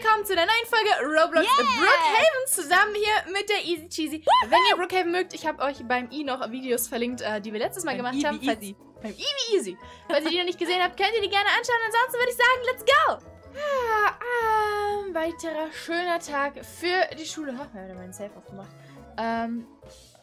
willkommen zu der neuen Folge Roblox Brookhaven zusammen hier mit der IsyCheesy. Wenn ihr Brookhaven mögt, ich habe euch beim I noch Videos verlinkt, die wir letztes Mal gemacht haben. Beim I wie Easy. Falls ihr die noch nicht gesehen habt, könnt ihr die gerne anschauen. Ansonsten würde ich sagen, let's go! Ein weiterer schöner Tag für die Schule. Oh, wir haben meinen Safe aufgemacht.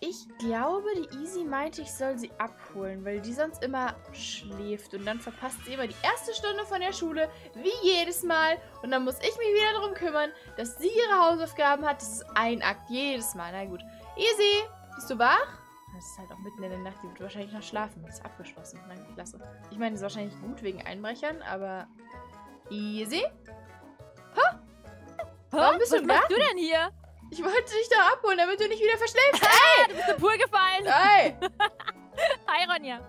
Ich glaube, die Easy meinte, ich soll sie abholen, weil die sonst immer schläft. Und dann verpasst sie immer die erste Stunde von der Schule, wie jedes Mal. Und dann muss ich mich wieder darum kümmern, dass sie ihre Hausaufgaben hat. Das ist ein Akt, jedes Mal. Na gut. Easy, bist du wach? Das ist halt auch mitten in der Nacht. Die wird wahrscheinlich noch schlafen. Das ist abgeschlossen. Nein, klasse. Ich meine, das ist wahrscheinlich gut wegen Einbrechern, aber... Easy? Ha? Warum bist du denn hier? Ich wollte dich da abholen, damit du nicht wieder verschläfst. Ey! Du bist im Pool gefallen. Ey! Hi, Ronja.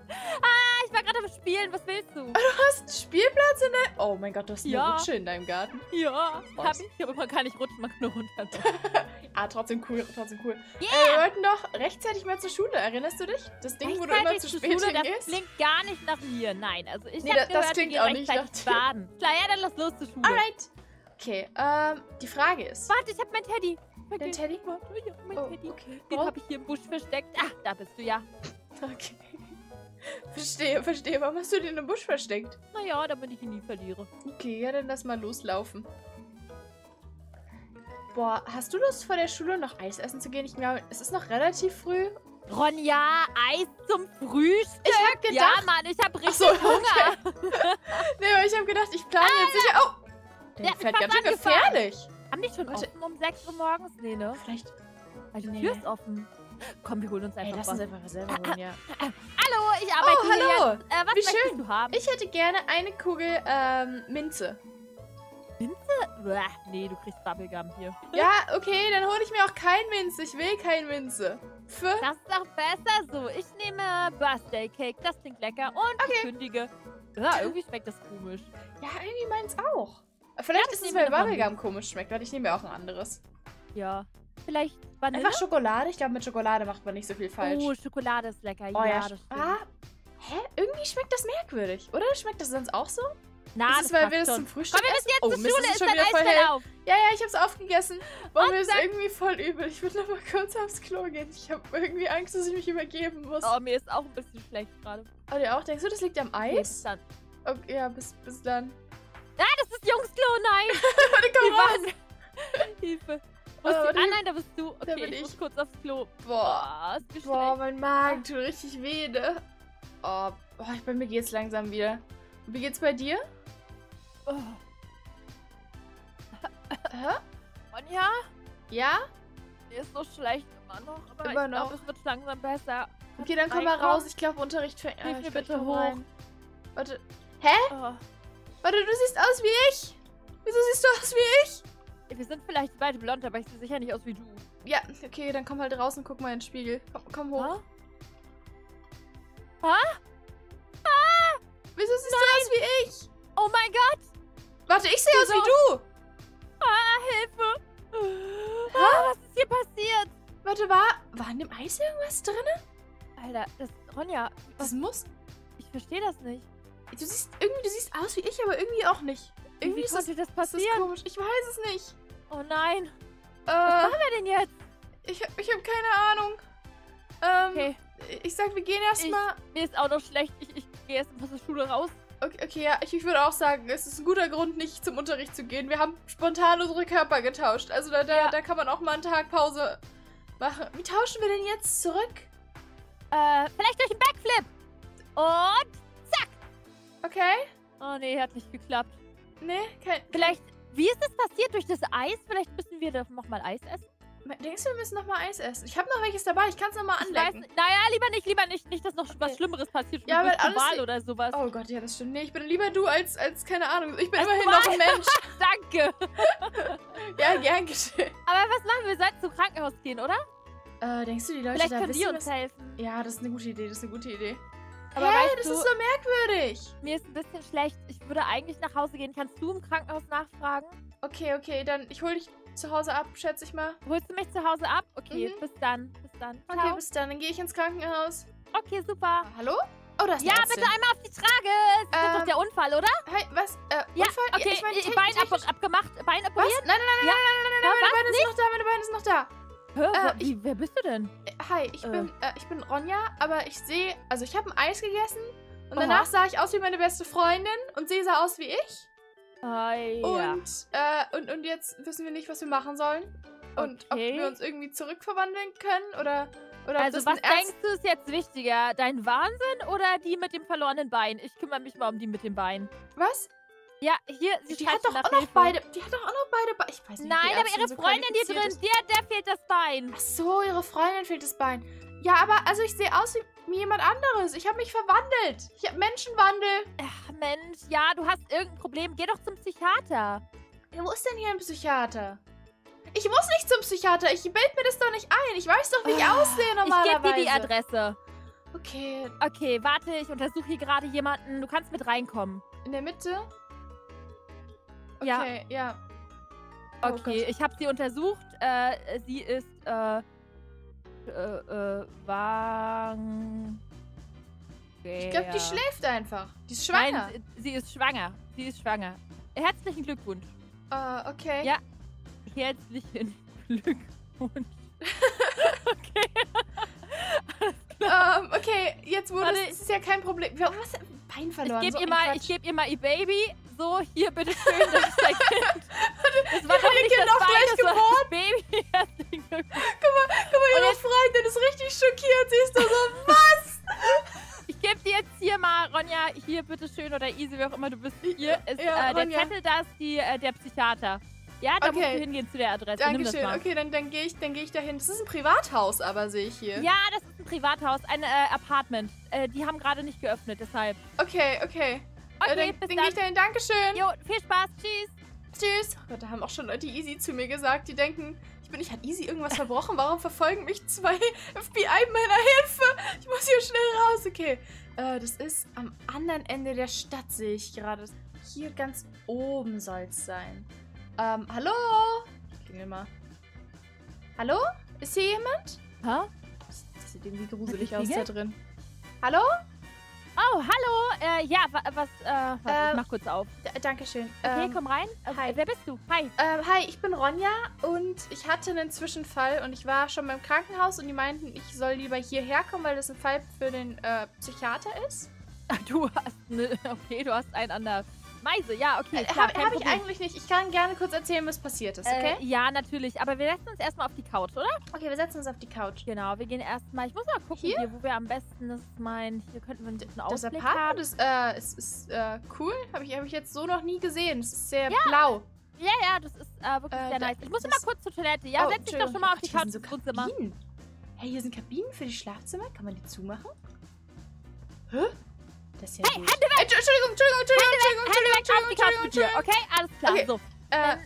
Ich war gerade am Spielen. Was willst du? Du hast einen Spielplatz in deinem... Oh mein Gott, du hast eine Rutsche in deinem Garten. Ja, hab ich. Aber man kann nicht rutschen, man kann nur runter. Trotzdem cool, trotzdem cool. Wir wollten doch rechtzeitig mal zur Schule. Erinnerst du dich? Das Ding, wo du immer zu spät hingehst? Das klingt gar nicht nach mir. Nein, also ich hab gehört, das klingt auch nicht nach Baden. Klar, ja, dann lass los zur Schule. Alright. Okay, die Frage ist... Warte, ich hab mein Teddy. Dein Teddy? Ja, mein Teddy. Okay. Den habe ich hier im Busch versteckt. Ach, da bist du ja. Okay. Verstehe, verstehe. Warum hast du den im Busch versteckt? Naja, damit ich ihn nie verliere. Okay, ja, dann lass mal loslaufen. Boah, hast du Lust, vor der Schule noch Eis essen zu gehen? Ich glaube, es ist noch relativ früh. Ronja, Eis zum Frühstück? Ich hab gedacht... Ja, Mann, ich hab richtig Hunger. Nee, aber ich hab gedacht, ich plane jetzt sicher... Oh! Der fährt ganz schön gefährlich. Haben die schon offen um 6 Uhr morgens? Nee, ne? Vielleicht... Weil die Tür ist offen. Komm, wir holen uns einfach was. Lass uns einfach was selber holen, ja. Hallo, ich arbeite hier. Was möchtest du haben? Ich hätte gerne eine Kugel Minze. Minze? Bäh, nee, du kriegst Bubblegum hier. Ja, okay, dann hole ich mir auch kein Minze. Ich will kein Minze. Für? Das ist doch besser so. Ich nehme Birthday Cake. Das klingt lecker. Und ich kündige. Ja, irgendwie schmeckt das komisch. Ja, irgendwie meins auch. Vielleicht ist es, weil Bubblegum komisch schmeckt, weil ich nehme ja auch ein anderes. Ja, vielleicht Vanille? Einfach Schokolade? Ich glaube, mit Schokolade macht man nicht so viel falsch. Oh, Schokolade ist lecker. Oh, ja, das stimmt. Hä? Irgendwie schmeckt das merkwürdig, oder? Schmeckt das sonst auch so? Nein, das ist, weil wir das zum Frühstück essen. Komm, wir müssen jetzt zur Schule, ist dein Eis voll auf. Ja, ja, ich hab's aufgegessen. Boah, mir ist irgendwie voll übel. Ich will noch mal kurz aufs Klo gehen. Ich habe irgendwie Angst, dass ich mich übergeben muss. Oh, mir ist auch ein bisschen schlecht gerade. Oh, dir auch? Denkst du, das liegt am Eis? Bis dann. Okay, ja, bis dann. Ah, das ist Jungsklo, nein! Warte, komm, Hilfe. Nein, da bist du. Okay, da bin ich. Muss kurz aufs Klo. Boah, mein Magen tut richtig weh, ne? Bei mir geht's langsam wieder. Wie geht's bei dir? Oh. Hä? Ronja? Ja? Mir ist so schlecht immer noch, aber ich glaube, es wird langsam besser. Okay, dann komm mal raus. Ich glaube, Unterricht fängt an. Hilf mir bitte hoch. Warte. Hä? Oh. Warte, du siehst aus wie ich! Wieso siehst du aus wie ich? Wir sind vielleicht beide blond, aber ich sehe sicher nicht aus wie du. Ja, okay, dann komm halt raus und guck mal in den Spiegel. Komm hoch. Ha? Ah! Wieso siehst du aus wie ich? Oh mein Gott! Warte, ich sehe aus wie du! Hilfe! Was ist hier passiert? Warte, war in dem Eis irgendwas drin? Alter, Ronja, was muss? Ich verstehe das nicht. Du siehst aus wie ich, aber irgendwie auch nicht. Irgendwie konnte das passieren? Das ist komisch. Ich weiß es nicht. Oh nein. Was machen wir denn jetzt? Ich hab keine Ahnung. Okay. Ich sag, wir gehen erstmal. Mir ist auch noch schlecht. Ich gehe erst mal aus der Schule raus. Okay, ja. Ich würde auch sagen, es ist ein guter Grund, nicht zum Unterricht zu gehen. Wir haben spontan unsere Körper getauscht. Also da kann man auch mal einen Tag Pause machen. Wie tauschen wir denn jetzt zurück? Vielleicht durch einen Backflip. Und... Okay. Oh nee, hat nicht geklappt. Nee, kein... Vielleicht... Wie ist das passiert durch das Eis? Vielleicht müssen wir nochmal Eis essen? Denkst du, wir müssen nochmal Eis essen? Ich habe noch welches dabei, ich kann es nochmal anlecken. Naja, lieber nicht. Nicht, dass noch was Schlimmeres passiert. Ja, aber alles... oder sowas. Oh Gott, ja, das stimmt. Nee, ich bin lieber du als keine Ahnung. Ich bin immerhin noch ein Mensch. Danke. Ja, gern geschehen. Aber was machen wir? Wir sollten zum Krankenhaus gehen, oder? Denkst du, die Leute da wissen, vielleicht können die uns helfen. Ja, das ist eine gute Idee, Aber hey, das ist so merkwürdig. Mir ist ein bisschen schlecht. Ich würde eigentlich nach Hause gehen. Kannst du im Krankenhaus nachfragen? Okay, dann ich hole dich zu Hause ab, schätze ich mal. Holst du mich zu Hause ab? Okay, bis dann. Bis dann. Okay, bis dann. Dann gehe ich ins Krankenhaus. Okay, super. Hallo? Oh, das ist ja, bitte einmal auf die Trage. Das ist doch der Unfall, oder? Hey, was? Ja, Unfall? Okay, ich meine, Bein abgemacht. Bein operiert? Nein, nein, nein, ja, meine Beine ist noch da. Hör, wer bist du denn? Hi, ich bin Ronja, aber ich sehe... Also, ich habe ein Eis gegessen und danach sah ich aus wie meine beste Freundin und sie sah aus wie ich. Und jetzt wissen wir nicht, was wir machen sollen. Und ob wir uns irgendwie zurückverwandeln können oder also, was denkst du, ist jetzt wichtiger? Dein Wahnsinn oder die mit dem verlorenen Bein? Ich kümmere mich mal um die mit dem Bein. Was? Ja, hier, die hat doch auch noch beide. Die hat doch auch noch beide Beine. Ich weiß nicht. Nein, aber ihre Freundin hier drin, der fehlt das Bein. Ach so, ihre Freundin fehlt das Bein. Ja, aber also ich sehe aus wie jemand anderes. Ich habe mich verwandelt. Ich habe Menschenwandel. Ach Mensch, ja, du hast irgendein Problem. Geh doch zum Psychiater. Ja, wo ist denn hier ein Psychiater? Ich muss nicht zum Psychiater. Ich bilde mir das doch nicht ein. Ich weiß doch, wie ich aussehe normalerweise. Ich gebe dir die Adresse. Okay. Okay, warte, ich untersuche hier gerade jemanden. Du kannst mit reinkommen. In der Mitte? Okay, ja. Okay, ich habe sie untersucht. Sie ist ich glaube, die schläft einfach. Die ist schwanger. Nein, sie ist schwanger. Sie ist schwanger. Herzlichen Glückwunsch. Okay. Ja. Herzlichen Glückwunsch. Okay. Okay, jetzt wurde es ja kein Problem. Warum hast du Bein verloren? Ich gebe ihr mal ihr Baby. So, hier, bitteschön, das ist dein Kind. Das war doch nicht das Bein, das war das Baby. Herzlichen Glückwunsch. Guck mal, ihre Freundin ist richtig schockiert. Sie ist da so, was? Ich gebe dir jetzt hier mal, Ronja, hier, bitteschön, oder Isi, wie auch immer du bist. Hier ist der Zettel, da ist der Psychiater. Ja, da musst du hingehen zu der Adresse. Dankeschön. Okay, dann gehe ich, da hin. Das ist ein Privathaus, aber sehe ich hier. Ja, das ist ein Privathaus, ein Apartment. Die haben gerade nicht geöffnet, deshalb. Okay, dann gehe ich dahin. Dankeschön. Jo, viel Spaß. Tschüss. Tschüss. Oh Gott, da haben auch schon Leute Easy zu mir gesagt, die denken, hat Easy irgendwas verbrochen. Warum verfolgen mich zwei FBI-Männer? Hilfe! Ich muss hier schnell raus. Okay. Das ist am anderen Ende der Stadt, sehe ich gerade. Hier ganz oben soll es sein. Hallo? Ich klingel mal. Hallo? Ist hier jemand? Hä? Das sieht irgendwie gruselig aus da drin. Hallo? Oh, hallo! Ja, ich mach kurz auf. Dankeschön. Okay, komm rein. Hi. Wer bist du? Hi. Hi, ich bin Ronja und ich hatte einen Zwischenfall und ich war schon beim Krankenhaus und die meinten, ich soll lieber hierher kommen, weil das ein Fall für den Psychiater ist. Du hast einen an der Meise, ja, okay. Habe ich eigentlich nicht. Ich kann gerne kurz erzählen, was passiert ist, okay? Ja, natürlich. Aber wir setzen uns erstmal auf die Couch, oder? Okay, wir setzen uns auf die Couch. Genau, wir gehen erstmal. Ich muss mal gucken, hier wo wir am besten hier könnten wir einen guten Ausblick haben. Das Apartment ist cool. Habe ich jetzt so noch nie gesehen. Es ist sehr blau. Ja, ja, das ist wirklich sehr nice. Ich muss immer kurz zur Toilette. Ja, setz dich doch schon mal auf die Couch. Hier sind so Kabinen. Hey, hier sind Kabinen für die Schlafzimmer. Kann man die zumachen? Hä? Das hey, Hände weg! Entschuldigung, okay, alles klar. Okay. So. Dann,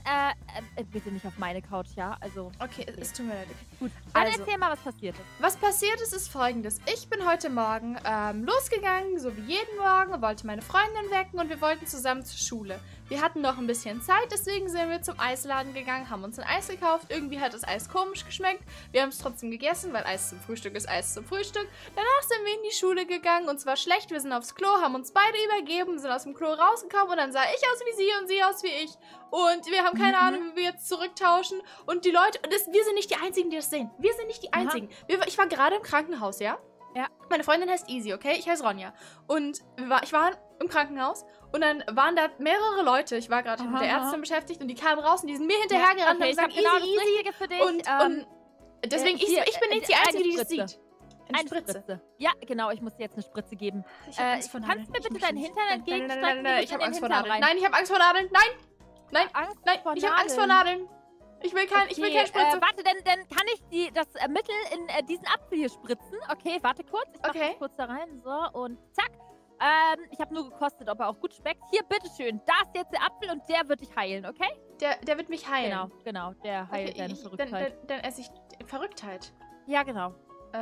bitte nicht auf meine Couch, ja? Also. Okay, es tut mir leid. Gut. Dann erzähl mal, was passiert ist. Was passiert ist, ist folgendes. Ich bin heute Morgen losgegangen, so wie jeden Morgen, wollte meine Freundin wecken und wir wollten zusammen zur Schule. Wir hatten noch ein bisschen Zeit, deswegen sind wir zum Eisladen gegangen, haben uns ein Eis gekauft. Irgendwie hat das Eis komisch geschmeckt. Wir haben es trotzdem gegessen, weil Eis zum Frühstück ist Eis zum Frühstück. Danach sind wir in die Schule gegangen und es war schlecht. Wir sind aufs Klo, haben uns beide übergeben, sind aus dem Klo rausgekommen und dann sah ich aus wie sie und sie aus wie ich. Und wir haben keine Ahnung, wie wir jetzt zurücktauschen. Und die Leute, wir sind nicht die Einzigen, die das sehen. Wir sind nicht die Einzigen. Ich war gerade im Krankenhaus, ja? Ja. Meine Freundin heißt Easy, okay? Ich heiße Ronja. Und ich war im Krankenhaus und dann waren da mehrere Leute. Ich war gerade mit der Ärztin beschäftigt und die kamen raus und die sind mir hinterhergerannt und haben gesagt, Easy, für dich. Und deswegen, ich bin nicht die Einzige, die das sieht. Eine Spritze. Ja, genau, ich muss dir jetzt eine Spritze geben. Ich hab Angst vor Nadeln. Kannst du mir bitte deinen Hintern entgegenstrecken? Nein, ich habe Angst vor Nadeln. Nein, ich habe Angst vor Nadeln. Nein, ich habe Angst vor Nadeln. Ich will keine Spritze. Warte, dann kann ich das Mittel in diesen Apfel hier spritzen. Okay, warte kurz. Ich mache das kurz da rein. So, und zack. Ich habe nur gekostet, ob er auch gut schmeckt. Hier, bitteschön. Da ist jetzt der Apfel und der wird dich heilen, okay? Der wird mich heilen. Genau. Der heilt deine Verrücktheit. Dann esse ich Verrücktheit. Ja, genau. Ich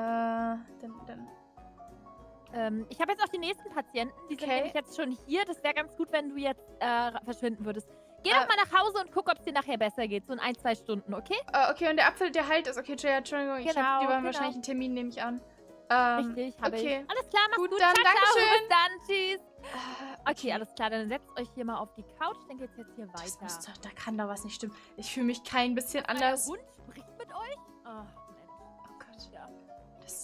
habe jetzt auch die nächsten Patienten. Die sind nämlich jetzt schon hier. Das wäre ganz gut, wenn du jetzt verschwinden würdest. Geh doch mal nach Hause und guck, ob es dir nachher besser geht. So in 1, 2 Stunden, okay? Okay, und der Apfel, der heilt ist. Okay, Entschuldigung, ich hab wahrscheinlich einen Termin, nehme ich an. Richtig, habe ich. Alles klar, mach's gut. Dann, ciao, danke schön. Bis dann, tschüss. Okay, alles klar, dann setzt euch hier mal auf die Couch. Dann geht's jetzt hier weiter. Das doch, da kann doch was nicht stimmen. Ich fühle mich kein bisschen anders. Der Hund spricht mit euch? Oh, Mensch. Oh Gott, ja.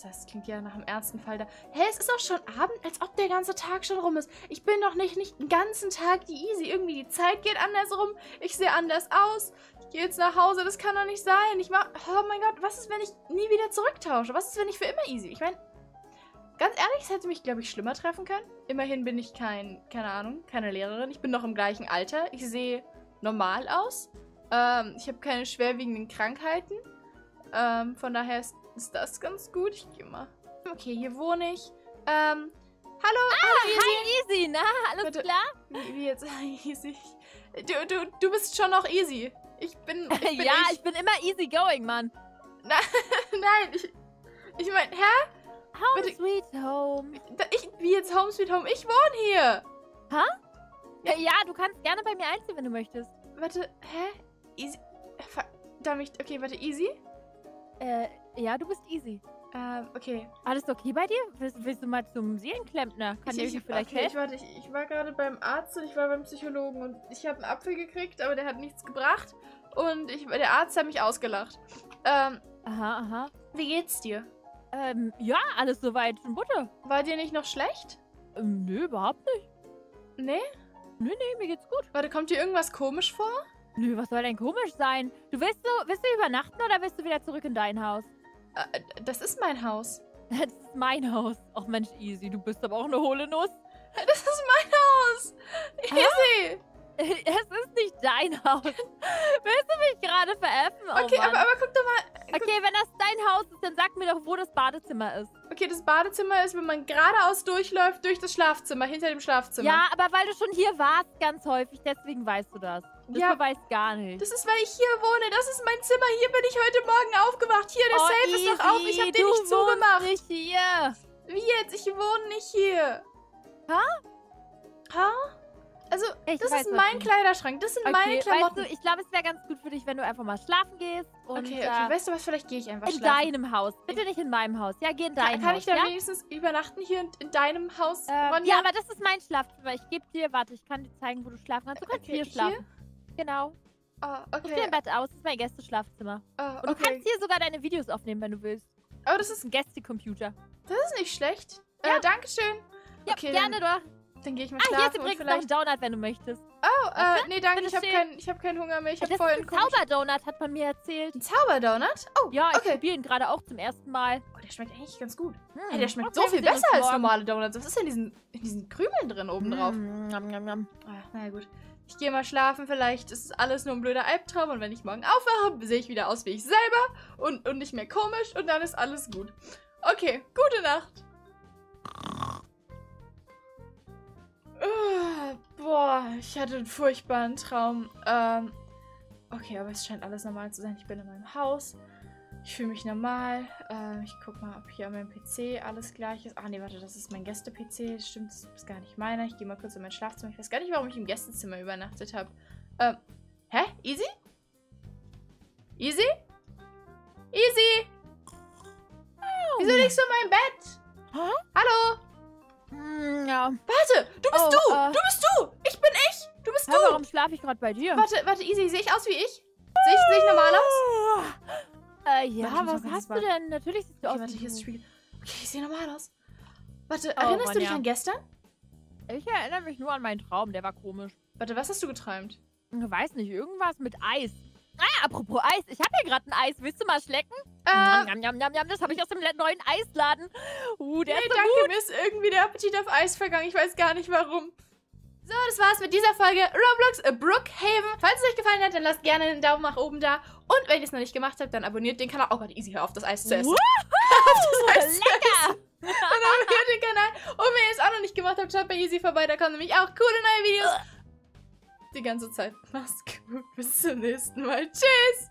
Das klingt ja nach dem ernsten Fall da. Hä, es ist auch schon Abend, als ob der ganze Tag schon rum ist. Ich bin doch nicht den ganzen Tag die Easy. Irgendwie die Zeit geht anders rum. Ich sehe anders aus. Ich gehe jetzt nach Hause. Das kann doch nicht sein. Oh mein Gott, was ist, wenn ich nie wieder zurücktausche? Was ist, wenn ich für immer Easy? Ich meine, ganz ehrlich, es hätte mich, glaube ich, schlimmer treffen können. Immerhin bin ich keine Lehrerin. Ich bin noch im gleichen Alter. Ich sehe normal aus. Ich habe keine schwerwiegenden Krankheiten. Von daher ist das ganz gut. Ich gehe mal. Okay, hier wohne ich. Hallo Easy. Hi Easy, na, alles klar? Wie jetzt, hi Easy. Du bist schon noch Easy. Ich bin ja, ich bin immer easy going, Mann. Nein, ich meine, hä? Home Sweet Home. Wie jetzt Home Sweet Home? Ich wohne hier. Hä? Ja, du kannst gerne bei mir einziehen, wenn du möchtest. Warte, hä? Easy? Okay, warte, Easy? Ja, du bist Easy. Okay. Alles okay bei dir? Willst du mal zum Seelenklempner? Kann ich dir vielleicht helfen? Okay, ich war gerade beim Arzt und ich war beim Psychologen und ich habe einen Apfel gekriegt, aber der hat nichts gebracht und der Arzt hat mich ausgelacht. Aha. Wie geht's dir? Ja, alles soweit in Butter. War dir nicht noch schlecht? Nö, überhaupt nicht. Nee? Nee, mir geht's gut. Warte, kommt dir irgendwas komisch vor? Nö, was soll denn komisch sein? Du willst du übernachten oder willst du wieder zurück in dein Haus? Das ist mein Haus. Das ist mein Haus. Ach Mensch, Easy, du bist aber auch eine hohle Nuss. Das ist mein Haus. Easy. Es ist nicht dein Haus. Willst du mich gerade veräppeln? Oh, okay, aber guck doch mal. Okay, wenn das dein Haus ist, dann sag mir doch, wo das Badezimmer ist. Okay, das Badezimmer ist, wenn man geradeaus durchläuft, durch das Schlafzimmer, hinter dem Schlafzimmer. Ja, aber weil du schon hier warst ganz häufig, deswegen weißt du das. Das beweist gar nicht. Das ist, weil ich hier wohne. Das ist mein Zimmer. Hier bin ich heute Morgen aufgewacht. Hier, der Safe ist noch auf. Ich hab den nicht zugemacht. Nicht hier. Wie jetzt? Ich wohne nicht hier. Ha? Also, das ist mein Kleiderschrank. Das sind meine Klamotten. Weißt du, ich glaube, es wäre ganz gut für dich, wenn du einfach mal schlafen gehst. Und, okay. Weißt du was? Vielleicht gehe ich einfach schlafen. In deinem Haus. Bitte nicht in meinem Haus. Ja, geh in dein Haus. Kann ich da wenigstens übernachten hier in deinem Haus? Ja, aber das ist mein Schlafzimmer. Ich gebe dir, warte, ich kann dir zeigen, wo du schlafen kannst. Du kannst hier schlafen. Genau. Okay. Ich stehe im Bett aus. Das ist mein Gästeschlafzimmer. Und du kannst hier sogar deine Videos aufnehmen, wenn du willst. Oh, das ist ein Gästecomputer. Das ist nicht schlecht. Ja. Dankeschön. Ja, okay, gerne doch. Dann gehe ich mal schlafen. Hier ist übrigens noch ein Donut, wenn du möchtest. Oh, nee, danke. Ich habe keinen Hunger mehr. Ich habe vorhin einen Zauberdonut, hat man mir erzählt. Ein Zauberdonut? Oh, ja, ich probiere ihn gerade auch zum ersten Mal. Oh, der schmeckt eigentlich ganz gut. Ey, der schmeckt so viel besser als normale Donuts. Was ist denn in diesen Krümeln drin oben drauf? Na gut. Ich gehe mal schlafen, vielleicht ist es alles nur ein blöder Albtraum und wenn ich morgen aufwache, sehe ich wieder aus wie ich selber und nicht mehr komisch und dann ist alles gut. Okay, gute Nacht. Boah, ich hatte einen furchtbaren Traum. Okay, aber es scheint alles normal zu sein. Ich bin in meinem Haus. Ich fühle mich normal. Ich guck mal, ob hier an meinem PC alles gleich ist. Ach nee, warte, das ist mein Gäste-PC. Stimmt, das ist gar nicht meiner. Ich gehe mal kurz in mein Schlafzimmer. Ich weiß gar nicht, warum ich im Gästezimmer übernachtet habe. Hä? Easy? Easy? Easy! Oh. Wieso liegst du in meinem Bett? Huh? Hallo? Ja. Warte, du bist du! Du bist du! Ich bin ich! Du bist du! Warum schlafe ich gerade bei dir? Warte, Easy, sehe ich aus wie ich? Sehe ich normal aus? Ja, warte, was hast du denn? Natürlich siehst du aus. Warte, hier ist Spiegel. Okay, ich sehe normal aus. Warte, erinnerst du dich an gestern? Ich erinnere mich nur an meinen Traum, der war komisch. Warte, was hast du geträumt? Ich weiß nicht, irgendwas mit Eis. Ah, apropos Eis, ich habe hier gerade ein Eis. Willst du mal schlecken? Das habe ich aus dem neuen Eisladen. Der ist so danke, gut. Mir ist irgendwie der Appetit auf Eis vergangen. Ich weiß gar nicht, warum. So, das war's mit dieser Folge Roblox Brookhaven. Falls es euch gefallen hat, dann lasst gerne einen Daumen nach oben da. Und wenn ihr es noch nicht gemacht habt, dann abonniert den Kanal. Oh Gott, Easy, hör auf, das Eis zu essen. Auf das Eis lecker! Zu essen. Dann abonniert den Kanal. Und wenn ihr es auch noch nicht gemacht habt, schaut bei Easy vorbei. Da kommen nämlich auch coole neue Videos. Die ganze Zeit. Macht's gut. Bis zum nächsten Mal. Tschüss!